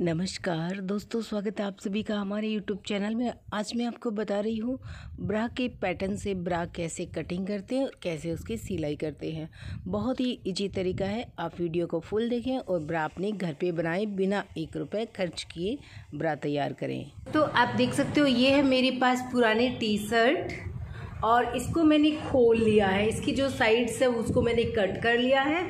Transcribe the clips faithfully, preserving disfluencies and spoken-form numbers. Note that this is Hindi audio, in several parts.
नमस्कार दोस्तों, स्वागत है आप सभी का हमारे यूट्यूब चैनल में। आज मैं आपको बता रही हूँ ब्रा के पैटर्न से ब्रा कैसे कटिंग करते हैं और कैसे उसकी सिलाई करते हैं। बहुत ही इजी तरीका है, आप वीडियो को फुल देखें और ब्रा अपने घर पे बनाए बिना एक रुपए खर्च किए ब्रा तैयार करें। तो आप देख सकते हो ये है मेरे पास पुराने टी शर्ट और इसको मैंने खोल लिया है, इसकी जो साइड्स है उसको मैंने कट कर लिया है।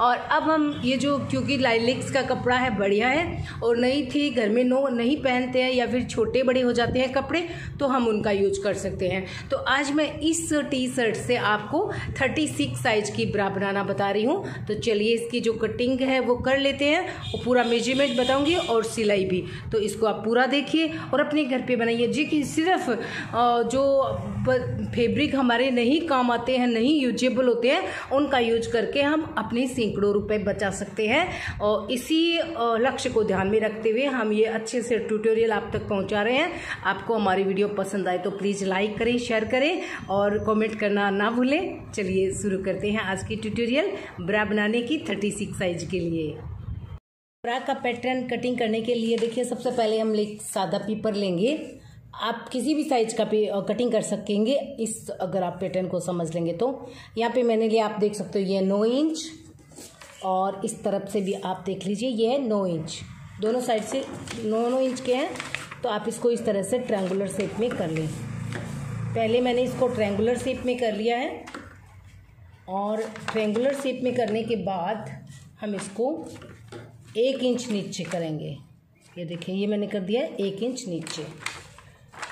और अब हम ये जो, क्योंकि लाइलेक्स का कपड़ा है बढ़िया है और नहीं थी घर में नो नहीं पहनते हैं या फिर छोटे बड़े हो जाते हैं कपड़े, तो हम उनका यूज कर सकते हैं। तो आज मैं इस टी शर्ट से आपको छत्तीस साइज की ब्रा बनाना बता रही हूँ। तो चलिए इसकी जो कटिंग है वो कर लेते हैं और पूरा मेजरमेंट बताऊँगी और सिलाई भी। तो इसको आप पूरा देखिए और अपने घर पर बनाइए जी, कि सिर्फ जो फैब्रिक हमारे नहीं काम आते हैं, नहीं यूजेबल होते हैं, उनका यूज करके हम अपने सैकड़ों रुपए बचा सकते हैं। और इसी लक्ष्य को ध्यान में रखते हुए हम ये अच्छे से ट्यूटोरियल आप तक पहुंचा रहे हैं। आपको हमारी वीडियो पसंद आए तो प्लीज़ लाइक करें, शेयर करें और कमेंट करना ना भूलें। चलिए शुरू करते हैं आज की ट्यूटोरियल ब्रा बनाने की थर्टी सिक्स साइज के लिए। ब्रा का पैटर्न कटिंग करने के लिए देखिए सबसे पहले हम एक सादा पेपर लेंगे, आप किसी भी साइज का पे कटिंग कर सकेंगे इस, अगर आप पैटर्न को समझ लेंगे तो। यहाँ पे मैंने लिया, आप देख सकते हो ये नौ इंच और इस तरफ से भी आप देख लीजिए ये है नौ इंच, दोनों साइड से नौ नौ इंच के हैं। तो आप इसको इस तरह से ट्रायंगुलर शेप में कर लें। पहले मैंने इसको ट्रायंगुलर शेप में कर लिया है और ट्रायंगुलर शेप में करने के बाद हम इसको एक इंच नीचे करेंगे। ये देखिए ये मैंने कर दिया है एक इंच नीचे।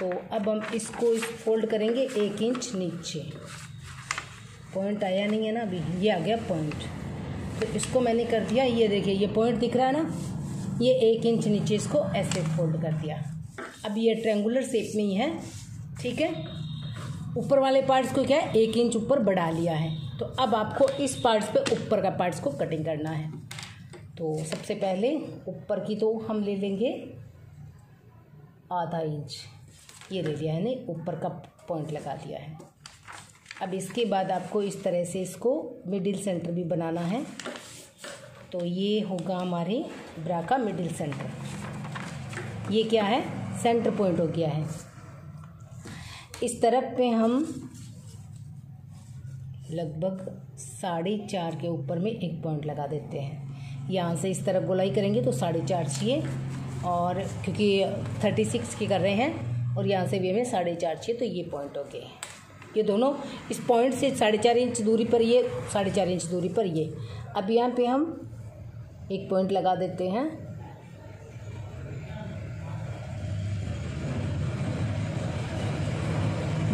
तो अब हम इसको इस फोल्ड करेंगे एक इंच नीचे। पॉइंट आया नहीं है ना अभी, ये आ गया पॉइंट। तो इसको मैंने कर दिया, ये देखिए ये पॉइंट दिख रहा है ना, ये एक इंच नीचे इसको ऐसे फोल्ड कर दिया। अब ये ट्रायंगुलर शेप में ही है, ठीक है। ऊपर वाले पार्ट्स को क्या है एक इंच ऊपर बढ़ा लिया है। तो अब आपको इस पार्ट्स पे ऊपर का पार्ट्स को कटिंग करना है। तो सबसे पहले ऊपर की तो हम ले लेंगे आधा इंच, ये ले लिया है ने ऊपर का पॉइंट लगा दिया है। अब इसके बाद आपको इस तरह से इसको मिडिल सेंटर भी बनाना है। तो ये होगा हमारे ब्रा का मिडिल सेंटर। ये क्या है सेंटर पॉइंट हो गया है। इस तरफ पे हम लगभग साढ़े चार के ऊपर में एक पॉइंट लगा देते हैं। यहाँ से इस तरफ गोलाई करेंगे तो साढ़े चार चाहिए, और क्योंकि थर्टी सिक्स की कर रहे हैं और यहाँ से भी हमें साढ़े चार चाहिए। तो ये पॉइंट हो गए, ये दोनों इस पॉइंट से साढ़े चार इंच दूरी पर ये, साढ़े चार इंच दूरी पर ये। अब यहाँ पे हम एक पॉइंट लगा देते हैं।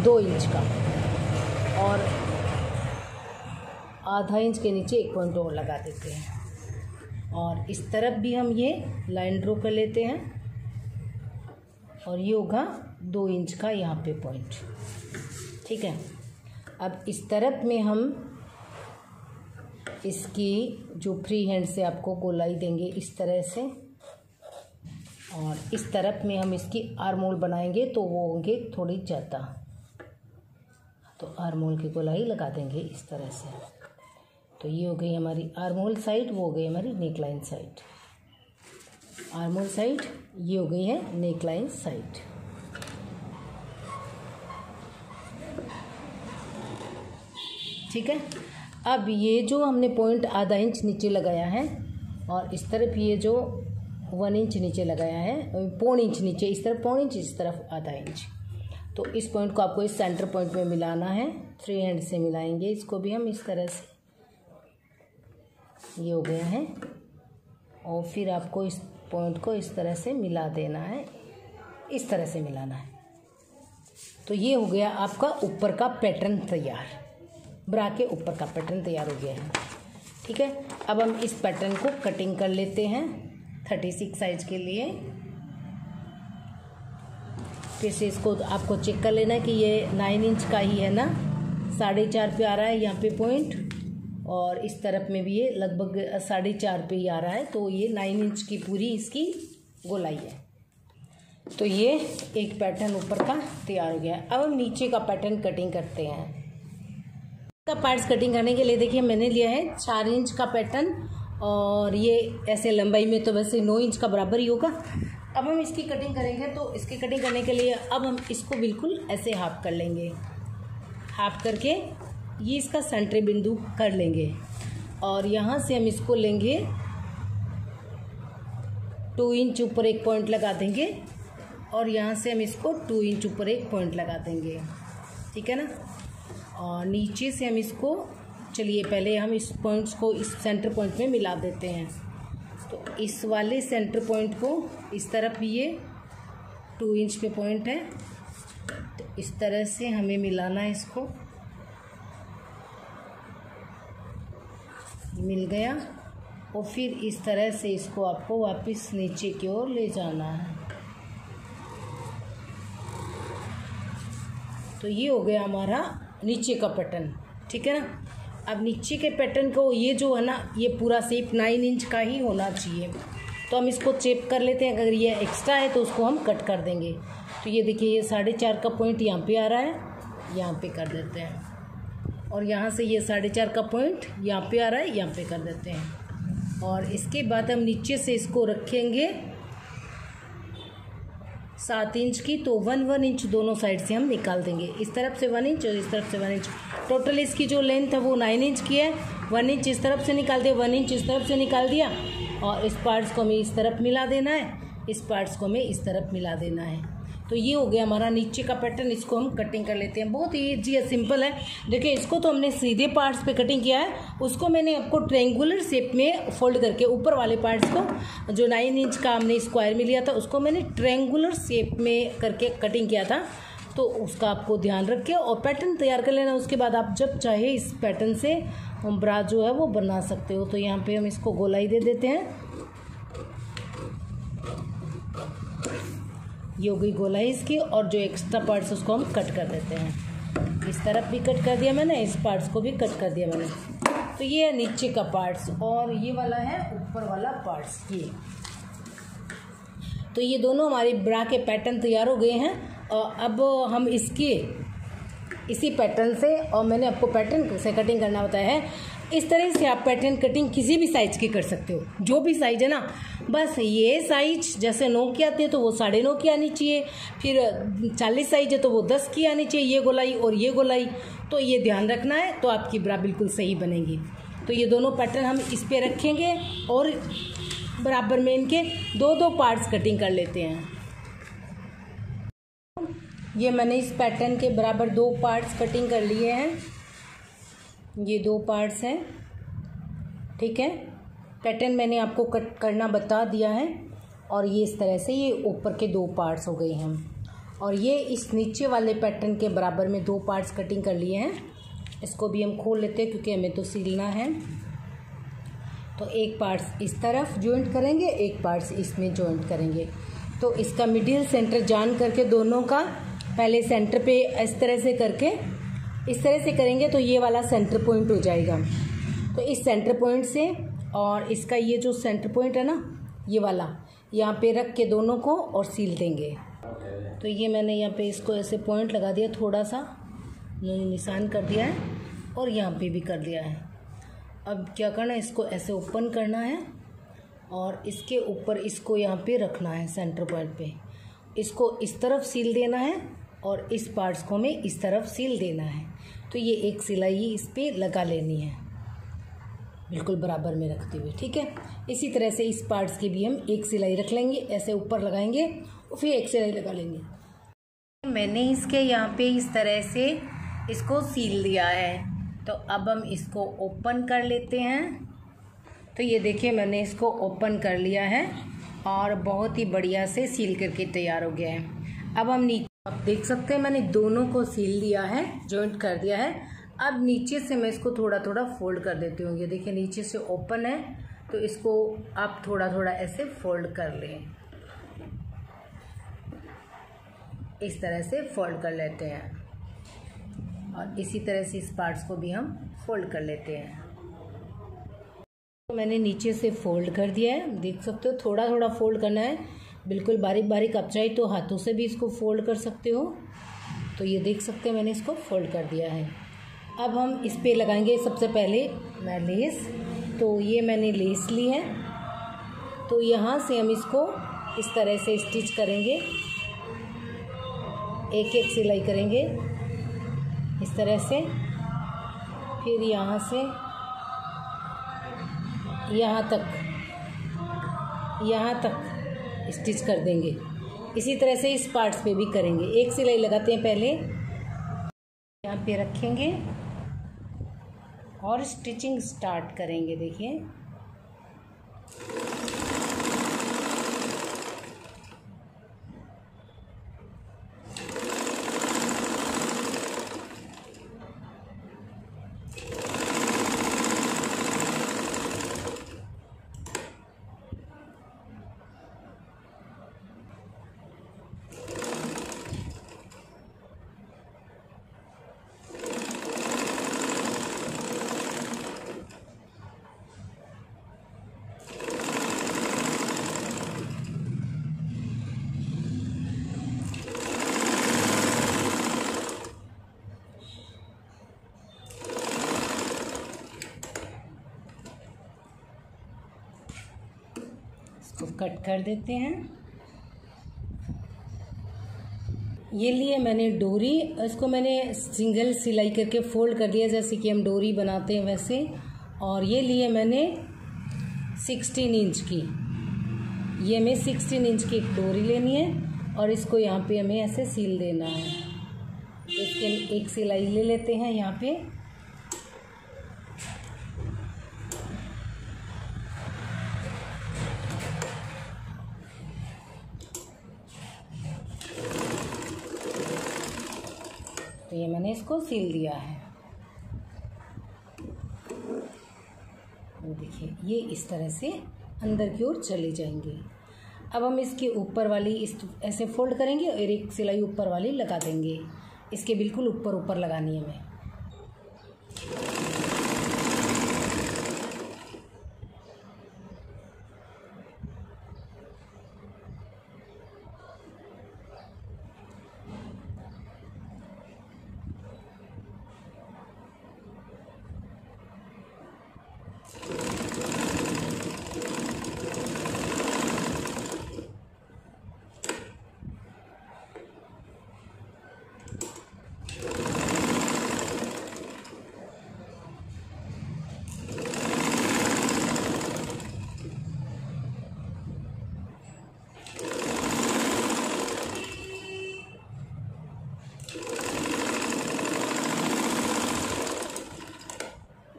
दो इंच का और आधा इंच के नीचे एक पॉइंट और लगा देते हैं। और इस तरफ भी हम ये लाइन ड्रॉ कर लेते हैं और ये होगा दो इंच का यहाँ पे पॉइंट, ठीक है। अब इस तरफ में हम इसकी जो फ्री हैंड से आपको गोलाई देंगे इस तरह से, और इस तरफ में हम इसकी आर्म होल बनाएंगे तो वो होंगे थोड़ी ज़्यादा। तो आर्म होल की गोलाई लगा देंगे इस तरह से। तो ये हो गई हमारी आर्म होल साइड, वो हो गई हमारी neck line side. Arm hole side ये हो गई है नेक लाइन साइड। ठीक है। अब ये जो हमने पॉइंट आधा इंच नीचे लगाया है और इस तरफ ये जो वन इंच नीचे लगाया है, पौन इंच नीचे, इस तरफ पौन इंच, इस तरफ आधा इंच। तो इस पॉइंट को आपको इस सेंटर पॉइंट में मिलाना है, थ्री हैंड से मिलाएंगे इसको भी हम इस तरह से। ये हो गया है। और फिर आपको इस पॉइंट को इस तरह से मिला देना है, इस तरह से मिलाना है। तो ये हो गया आपका ऊपर का पैटर्न तैयार, ब्रा के ऊपर का पैटर्न तैयार हो गया है, ठीक है। अब हम इस पैटर्न को कटिंग कर लेते हैं छत्तीस साइज के लिए। फिर से इसको आपको चेक कर लेना कि ये नाइन इंच का ही है ना, साढ़े चार पे आ रहा है यहाँ पे पॉइंट, और इस तरफ में भी ये लगभग साढ़े चार पे ही आ रहा है। तो ये नाइन इंच की पूरी इसकी गोलाई है। तो ये एक पैटर्न ऊपर का तैयार हो गया है। अब हम नीचे का पैटर्न कटिंग करते हैं। का पार्ट्स कटिंग करने के लिए देखिए मैंने लिया है चार इंच का पैटर्न और ये ऐसे लंबाई में तो वैसे नौ इंच का बराबर ही होगा। अब हम इसकी कटिंग करेंगे, तो इसकी कटिंग करने के लिए अब हम इसको बिल्कुल ऐसे हाफ कर लेंगे। हाफ करके ये इसका सेंटर बिंदु कर लेंगे और यहाँ से हम इसको लेंगे, टू इंच ऊपर एक पॉइंट लगा देंगे और यहाँ से हम इसको टू इंच ऊपर एक पॉइंट लगा देंगे, ठीक है ना। और नीचे से हम इसको, चलिए पहले हम इस पॉइंट्स को इस सेंटर पॉइंट में मिला देते हैं। तो इस वाले सेंटर पॉइंट को इस तरफ, ये टू इंच पे पॉइंट है, तो इस तरह से हमें मिलाना है इसको। मिल गया। और फिर इस तरह से इसको आपको वापस नीचे की ओर ले जाना है। तो ये हो गया हमारा नीचे का पैटर्न, ठीक है ना। अब नीचे के पैटर्न को, ये जो है ना, ये पूरा शेप नाइन इंच का ही होना चाहिए, तो हम इसको चेप कर लेते हैं। अगर ये एक्स्ट्रा है तो उसको हम कट कर देंगे। तो ये देखिए, ये साढ़े चार का पॉइंट यहाँ पे आ रहा है, यहाँ पे कर देते हैं। और यहाँ से ये साढ़े चार का पॉइंट यहाँ पे आ रहा है, यहाँ पे कर देते हैं। और इसके बाद हम नीचे से इसको रखेंगे सात इंच की, तो वन वन इंच दोनों साइड से हम निकाल देंगे, इस तरफ से वन इंच और इस तरफ से वन इंच। टोटल इसकी जो लेंथ है वो नाइन इंच की है। वन इंच इस तरफ से निकाल दिया, वन इंच इस तरफ से निकाल दिया, और इस पार्ट्स को हमें इस तरफ मिला देना है, इस पार्ट्स को हमें इस तरफ मिला देना है। तो ये हो गया हमारा नीचे का पैटर्न। इसको हम कटिंग कर लेते हैं। बहुत ईजी है, सिंपल है। देखिए, इसको तो हमने सीधे पार्ट्स पे कटिंग किया है, उसको मैंने आपको ट्रायंगुलर शेप में फोल्ड करके, ऊपर वाले पार्ट्स को जो नाइन इंच का हमने स्क्वायर में लिया था, उसको मैंने ट्रायंगुलर शेप में करके कटिंग किया था। तो उसका आपको ध्यान रख के और पैटर्न तैयार कर लेना। उसके बाद आप जब चाहे इस पैटर्न से हम ब्रा जो है वो बना सकते हो। तो यहाँ पर हम इसको गोलाई दे देते हैं। ये हो गई गोला इसकी, और जो एक्स्ट्रा पार्ट्स उसको हम कट कर देते हैं। इस तरफ भी कट कर दिया मैंने, इस पार्ट्स को भी कट कर दिया मैंने। तो ये है नीचे का पार्ट्स, और ये वाला है ऊपर वाला पार्ट्स। ये तो ये दोनों हमारे ब्रा के पैटर्न तैयार हो गए हैं। और अब हम इसके इसी पैटर्न से, और मैंने आपको पैटर्न से कटिंग करना बताया है, इस तरह से आप पैटर्न कटिंग किसी भी साइज़ की कर सकते हो, जो भी साइज़ है ना। बस ये साइज जैसे नौ की आती है तो वो साढ़े नौ की आनी चाहिए, फिर चालीस साइज है तो वो दस की आनी चाहिए, ये गोलाई और ये गोलाई। तो ये ध्यान रखना है, तो आपकी ब्रा बिल्कुल सही बनेगी। तो ये दोनों पैटर्न हम इस पे रखेंगे और बराबर में इनके दो दो पार्ट्स कटिंग कर लेते हैं। ये मैंने इस पैटर्न के बराबर दो पार्ट्स कटिंग कर लिए हैं। ये दो पार्ट्स हैं, ठीक है। पैटर्न मैंने आपको कट करना बता दिया है। और ये इस तरह से ये ऊपर के दो पार्ट्स हो गए हैं, और ये इस नीचे वाले पैटर्न के बराबर में दो पार्ट्स कटिंग कर लिए हैं। इसको भी हम खोल लेते हैं क्योंकि हमें तो सिलना है। तो एक पार्ट्स इस तरफ जॉइंट करेंगे, एक पार्ट्स इसमें जॉइंट करेंगे। तो इसका मिडिल सेंटर जान करके दोनों का पहले सेंटर पे इस तरह से करके, इस तरह से करेंगे तो ये वाला सेंटर पॉइंट हो जाएगा। तो इस सेंटर पॉइंट से और इसका ये जो सेंटर पॉइंट है ना, ये वाला यहाँ पे रख के दोनों को और सील देंगे। तो ये मैंने यहाँ पे इसको ऐसे पॉइंट लगा दिया, थोड़ा सा निशान कर दिया है, और यहाँ पे भी कर दिया है। अब क्या करना है, इसको ऐसे ओपन करना है और इसके ऊपर इसको यहाँ पर रखना है सेंटर पॉइंट पर। इसको इस तरफ सील देना है और इस पार्ट्स को हमें इस तरफ सील देना है। तो ये एक सिलाई इस पर लगा लेनी है, बिल्कुल बराबर में रखते हुए, ठीक है। इसी तरह से इस पार्ट्स की भी हम एक सिलाई रख लेंगे, ऐसे ऊपर लगाएंगे और फिर एक सिलाई लगा लेंगे। मैंने इसके यहाँ पे इस तरह से इसको सील दिया है। तो अब हम इसको ओपन कर लेते हैं। तो ये देखिए, मैंने इसको ओपन कर लिया है और बहुत ही बढ़िया से सील करके तैयार हो गया है। अब हम नीचे आप देख सकते हैं, मैंने दोनों को सील दिया है, जॉइंट कर दिया है। अब नीचे से मैं इसको थोड़ा थोड़ा फोल्ड कर देती हूँ। ये देखिए, नीचे से ओपन है, तो इसको आप थोड़ा थोड़ा ऐसे फोल्ड कर लें। इस तरह से फोल्ड कर लेते हैं, और इसी तरह से इस पार्ट्स को भी हम फोल्ड कर लेते हैं। तो मैंने नीचे से फोल्ड कर दिया है, देख सकते हो। थोड़ा थोड़ा फोल्ड करना है, बिल्कुल बारीक बारीक। आप चाहे तो हाथों से भी इसको फोल्ड कर सकते हो। तो ये देख सकते हैं, मैंने इसको फोल्ड कर दिया है। अब हम इस पे लगाएंगे सबसे पहले मैं लेस। तो ये मैंने लेस ली है, तो यहाँ से हम इसको इस तरह से स्टिच करेंगे, एक एक सिलाई करेंगे इस तरह से, फिर यहाँ से यहाँ तक यहाँ तक स्टिच कर देंगे। इसी तरह से इस पार्ट्स पे भी करेंगे, एक सिलाई लगाते हैं, पहले यहाँ पे रखेंगे और स्टिचिंग स्टार्ट करेंगे। देखिए इसको कट कर देते हैं। ये लिए मैंने डोरी, इसको मैंने सिंगल सिलाई करके फोल्ड कर दिया, जैसे कि हम डोरी बनाते हैं वैसे। और ये लिए मैंने सिक्सटीन इंच की, ये हमें सिक्सटीन इंच की एक डोरी लेनी है और इसको यहाँ पे हमें ऐसे सील देना है। एक एक सिलाई ले लेते हैं यहाँ पे, तो ये मैंने इसको सील दिया है। देखिए ये इस तरह से अंदर की ओर चले जाएंगे। अब हम इसके ऊपर वाली इस ऐसे फोल्ड करेंगे और एक सिलाई ऊपर वाली लगा देंगे, इसके बिल्कुल ऊपर ऊपर लगानी है हमें।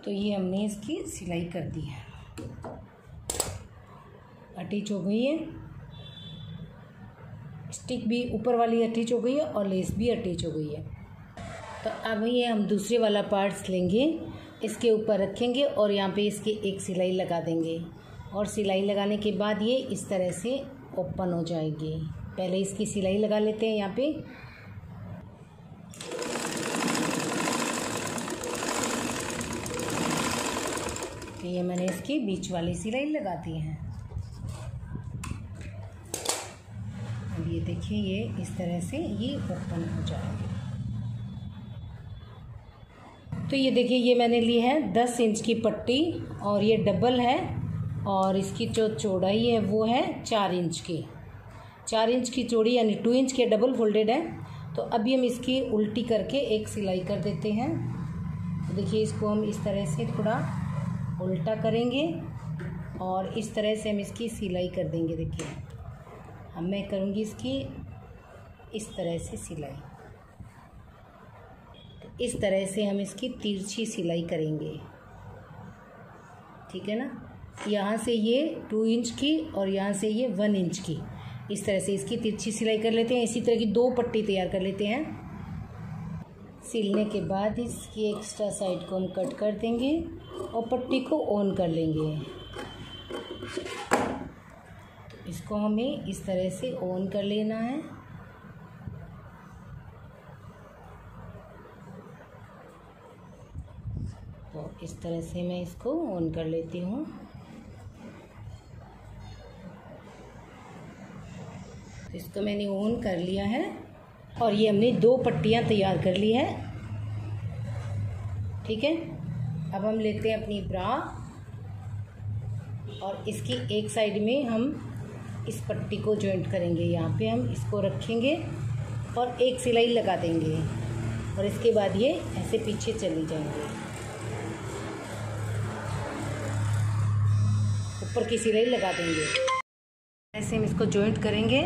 तो ये हमने इसकी सिलाई कर दी है, अटैच हो गई है, स्टिक भी ऊपर वाली अटैच हो गई है और लेस भी अटैच हो गई है। तो अब ये हम दूसरे वाला पार्ट्स लेंगे, इसके ऊपर रखेंगे और यहाँ पे इसके एक सिलाई लगा देंगे और सिलाई लगाने के बाद ये इस तरह से ओपन हो जाएगी। पहले इसकी सिलाई लगा लेते हैं यहाँ पे। ये मैंने इसकी बीच वाली सिलाई लगा दी है। अब ये देखिए ये इस तरह से ये ओपन हो जाएगा। तो ये देखिए ये मैंने ली है दस इंच की पट्टी और ये डबल है और इसकी जो चौड़ाई है वो है चार इंच की, चार इंच की चौड़ी यानी टू इंच की डबल फोल्डेड है। तो अभी हम इसकी उल्टी करके एक सिलाई कर देते हैं। तो देखिए इसको हम इस तरह से थोड़ा उल्टा करेंगे और इस तरह से हम इसकी सिलाई कर देंगे। देखिए अब मैं करूँगी इसकी इस तरह से सिलाई, तो इस तरह से हम इसकी तिरछी सिलाई करेंगे, ठीक है ना। यहाँ से ये टू इंच की और यहाँ से ये वन इंच की, इस तरह से इसकी तिरछी सिलाई कर लेते हैं। इसी तरह की दो पट्टी तैयार कर लेते हैं। सिलने के बाद इसकी एक्स्ट्रा साइड को हम कट कर देंगे और पट्टी को ऑन कर लेंगे। तो इसको हमें इस तरह से ऑन कर लेना है। तो इस तरह से मैं इसको ऑन कर लेती हूँ। तो इसको मैंने ऑन कर लिया है और ये हमने दो पट्टियाँ तैयार कर ली है, ठीक है। अब हम लेते हैं अपनी ब्रा और इसकी एक साइड में हम इस पट्टी को जॉइंट करेंगे। यहाँ पे हम इसको रखेंगे और एक सिलाई लगा देंगे और इसके बाद ये ऐसे पीछे चली जाएंगे। ऊपर की सिलाई लगा देंगे, ऐसे हम इसको जॉइंट करेंगे।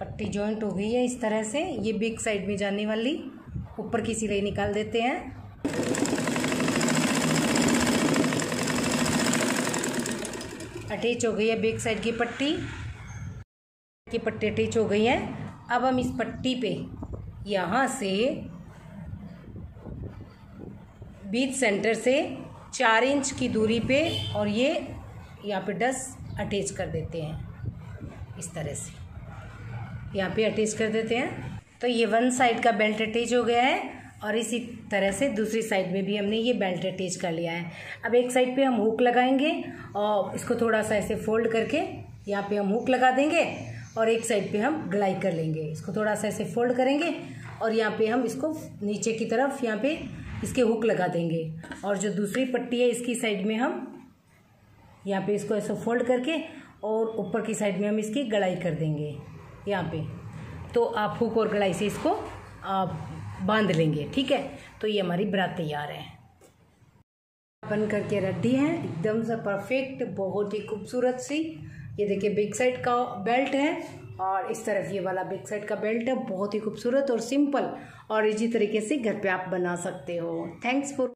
पट्टी जॉइंट हो गई है इस तरह से। ये बिग साइड में जाने वाली ऊपर की सिलाई निकाल देते हैं। अटैच हो गई है बिग साइड की पट्टी की पट्टी अटैच हो गई है। अब हम इस पट्टी पे यहाँ से बीच सेंटर से चार इंच की दूरी पे और ये यहाँ पे डस अटैच कर देते हैं। इस तरह से यहाँ पे अटैच कर देते हैं। तो ये वन साइड का बेल्ट अटैच हो गया है और इसी तरह से दूसरी साइड में भी हमने ये बेल्ट अटैच कर लिया है। अब एक साइड पे हम हुक लगाएंगे और इसको थोड़ा सा ऐसे फोल्ड करके यहाँ पे हम हुक लगा देंगे और एक साइड पे हम गलाई कर लेंगे। इसको थोड़ा सा ऐसे फोल्ड करेंगे और यहाँ पे हम इसको नीचे की तरफ यहाँ पे इसके हुक लगा देंगे और जो दूसरी पट्टी है इसकी साइड में हम यहाँ पे इसको ऐसे फोल्ड करके और ऊपर की साइड में हम इसकी गलाई कर देंगे। यहाँ पे तो आप हुक और गलाई से इसको आप बांध लेंगे, ठीक है। तो ये हमारी बरात तैयार है, बन करके रेडी है एकदम से परफेक्ट, बहुत ही खूबसूरत सी। ये देखिए बिग साइड का बेल्ट है और इस तरफ ये वाला बिग साइड का बेल्ट है। बहुत ही खूबसूरत और सिंपल और इजी तरीके से घर पे आप बना सकते हो। Thanks for